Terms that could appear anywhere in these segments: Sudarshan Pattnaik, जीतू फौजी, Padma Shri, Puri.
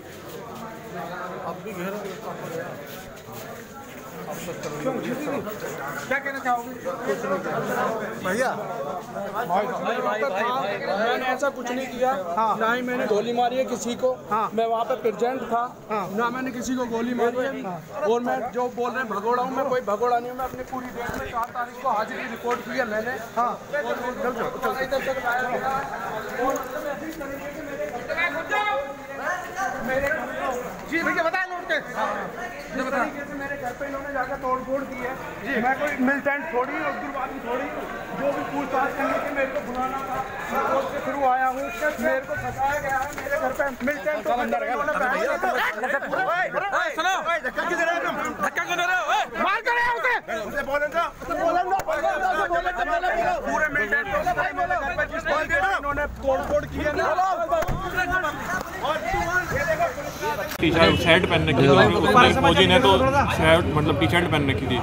अब भी घेरा क्या कहना चाहोगे भैया? मैंने ऐसा कुछ नहीं किया, ना ही मैंने गोली मारी है किसी को। मैं वहाँ पे प्रेजेंट था, ना मैंने किसी को गोली मारी है। और मैं जो बोल रहे भगोड़ा हूँ, मैं कोई भगोड़ा नहीं हूँ। मैं अपनी पूरी डेट में 4 तारीख को हाजिरी रिपोर्ट की है मैंने। जी भैया बताया लौट के मेरे घर पे इन्होंने जाकर तोड़फोड़ की है जी। मैं कोई मिलिटेंट थोड़ी और उग्रवादी थोड़ी, जो भी पूछताछ करने के मेरे को बुलाना था, मैं कोर्ट के थ्रू आया हूँ। मेरे को फंसाया गया है, मेरे घर पे मिलिटेंट तो अंदर पूरे मिलिटेंट उन्होंने तोड़फोड़ की है। टी शर्ट शर्ट पहन रखी थी फौजी ने, तो शर्ट मतलब टी शर्ट पहन रखी थी।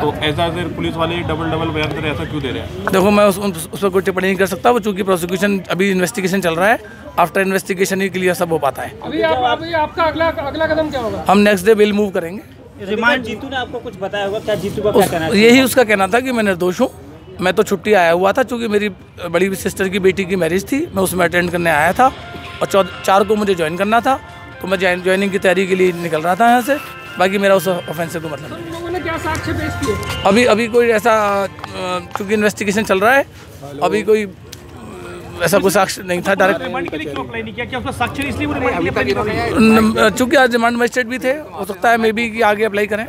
तो ऐसा पुलिस वाले डबल बयान कर ऐसा क्यों दे रहे हैं? देखो मैं उस पर कोई टिप्पणी नहीं कर सकता, वो चूंकि प्रोसिक्यूशन अभी इन्वेस्टिगेशन चल रहा है। आफ्टर इन्वेस्टिगेशन ही क्लियर सब हो पाता है। अभी आपका अगला कदम क्या होगा? हम नेक्स्ट डे बिल मूव करेंगे। रिमांड जीतू ने आपको कुछ बताया होगा क्या? जीतू का क्या कहना है? यही उसका कहना था कि मैं निर्दोष हूँ। मैं तो छुट्टी आया हुआ था, चूँकि मेरी बड़ी सिस्टर की बेटी की मैरिज थी, मैं उसमें अटेंड करने आया था और 4 को मुझे ज्वाइन करना था, तो मैं ज्वाइनिंग की तैयारी के लिए निकल रहा था यहाँ से। बाकी मेरा उस ऑफेंस से कोई मतलब नहीं। लोगों ने क्या साक्ष्य पेश किए? अभी कोई ऐसा, चूँकि इन्वेस्टिगेशन चल रहा है, अभी कोई ऐसा कोई साक्ष्य नहीं था। डायरेक्ट रिमांड के लिए क्यों अप्लाई नहीं किया? क्या उसका साक्ष्य इसलिए मुझे, चूँकि आज रिमांड मजिस्ट्रेट भी थे, हो सकता है मे बी कि आगे अप्लाई करें,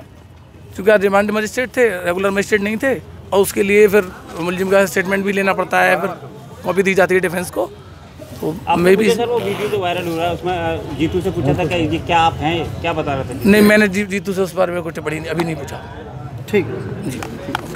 चूँकि आज रिमांड मजिस्ट्रेट थे, रेगुलर मजिस्ट्रेट नहीं थे। और उसके लिए फिर मुलजिम का स्टेटमेंट भी लेना पड़ता है, फिर कॉपी दी जाती है डिफेंस को। तो मैं भी सर, वो वीडियो तो वायरल हो रहा है, उसमें जीतू से पूछा था कि क्या आप हैं, क्या बता रहे थे? नहीं मैंने जीतू से उस बारे में कुछ टिप्पणी अभी नहीं पूछा। ठीक है जी।